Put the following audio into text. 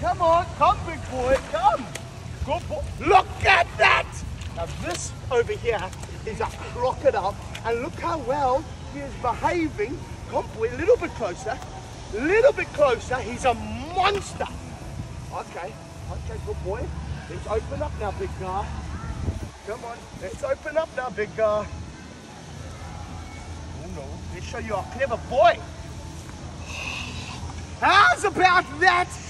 Come on, come big boy, come. Good boy. Look at that! Now this over here is a crocodile, and look how well he is behaving. Come boy, a little bit closer. A little bit closer, he's a monster. Okay, okay, good boy. Let's open up now, big guy. Come on, let's open up now, big guy. Oh no, let's show you our clever boy. How's about that?